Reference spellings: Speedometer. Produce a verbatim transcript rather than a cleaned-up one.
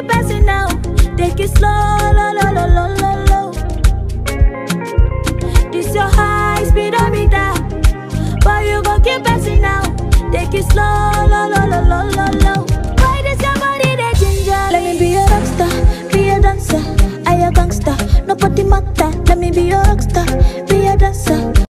keep passing now. Take it slow, low, low, low, low, low, low. This your high speedometer, but you gon' keep passing now. Take it slow, low, low, low, low, low, low.